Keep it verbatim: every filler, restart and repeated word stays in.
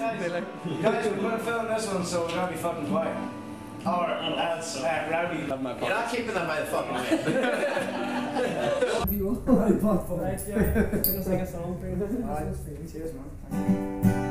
Guys, guys, we're going to film this one, so we're going to be fucking quiet. Alright, that's uh, rowdy. You're not keeping them by the fucking way. Alright, yeah. Can I sing a song for you? Cheers, man.